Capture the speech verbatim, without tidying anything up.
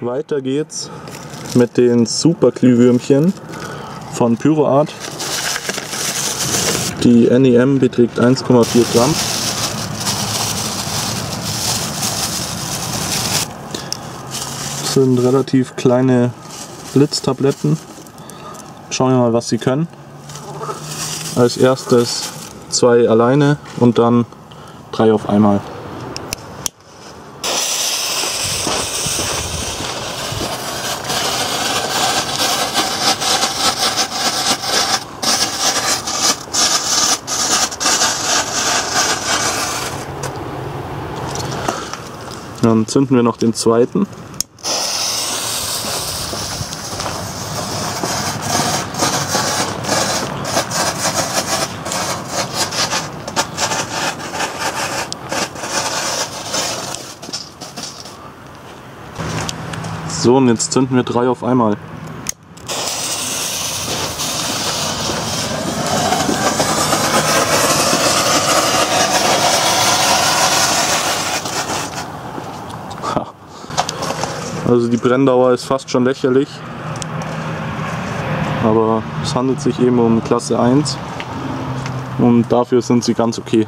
Weiter geht's mit den Superglühwürmchen von PyroArt. Die N E M beträgt eins Komma vier Gramm. Das sind relativ kleine Blitztabletten. Schauen wir mal, was sie können. Als erstes zwei alleine und dann drei auf einmal. Dann zünden wir noch den zweiten. So, und jetzt zünden wir drei auf einmal. Also die Brenndauer ist fast schon lächerlich, aber es handelt sich eben um Klasse eins und dafür sind sie ganz okay.